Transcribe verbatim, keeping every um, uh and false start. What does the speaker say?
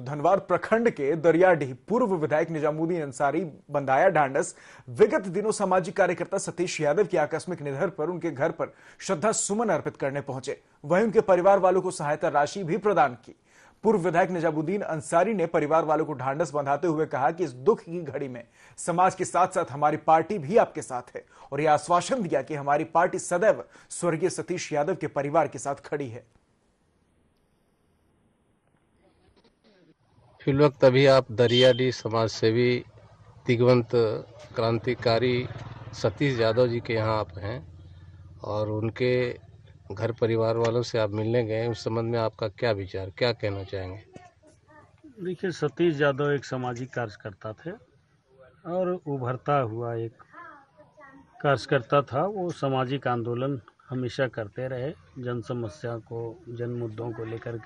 धनवार प्रखंड के दरियाडीह पूर्व विधायक निजामुद्दीन अंसारी बंदाया ढांडस विगत दिनों सामाजिक कार्यकर्ता सतीश यादव के आकस्मिक निधन पर उनके घर पर श्रद्धा सुमन अर्पित करने पहुंचे। वहीं उनके परिवार वालों को सहायता राशि भी प्रदान की। पूर्व विधायक निजामुद्दीन अंसारी ने परिवार वालों को ढांढस बंधाते हुए कहा कि इस दुख की घड़ी में समाज के साथ साथ हमारी पार्टी भी आपके साथ है, और यह आश्वासन दिया कि हमारी पार्टी सदैव स्वर्गीय सतीश यादव के परिवार के साथ खड़ी है। फिल वक्त अभी आप दरियाडीह समाजसेवी दिग्वंत क्रांतिकारी सतीश यादव जी के यहाँ आप हैं और उनके घर परिवार वालों से आप मिलने गए, उस संबंध में आपका क्या विचार, क्या कहना चाहेंगे? देखिए, सतीश यादव एक सामाजिक कार्यकर्ता थे और उभरता हुआ एक कार्यकर्ता था। वो सामाजिक आंदोलन हमेशा करते रहे, जन समस्या को, जन मुद्दों को लेकर।